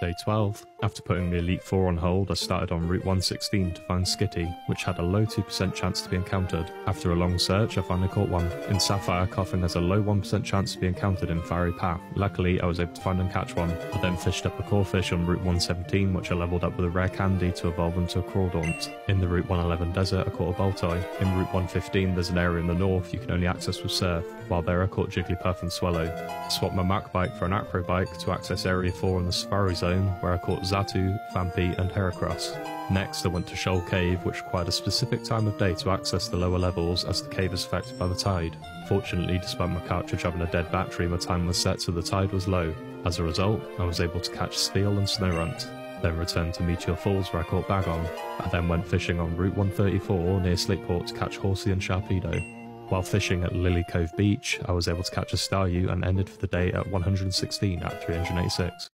Day 12. After putting the Elite Four on hold, I started on Route 116 to find Skitty, which had a low 2% chance to be encountered. After a long search, I finally caught one. In Sapphire, Coffin has a low 1% chance to be encountered in Fiery Path. Luckily, I was able to find and catch one. I then fished up a Corefish on Route 117, which I leveled up with a rare candy to evolve into a Crawdaunt. In the Route 111 desert, I caught a Boltoi. In Route 115, there's an area in the north you can only access with Surf. While there, I caught Jigglypuff and Swellow. I swapped my Mac bike for an Acro bike to access Area 4 in the Safari Zone, where I caught Zatu, Fampi and Heracross. Next I went to Shoal Cave, which required a specific time of day to access the lower levels as the cave is affected by the tide. Fortunately, despite my cartridge having a dead battery, my time was set so the tide was low. As a result, I was able to catch Steel and Snow Runt. Then returned to Meteor Falls where I caught Bagon. I then went fishing on Route 134 near Slateport to catch Horsea and Sharpedo. While fishing at Lily Cove Beach, I was able to catch a Staryu and ended for the day at 116 at 386.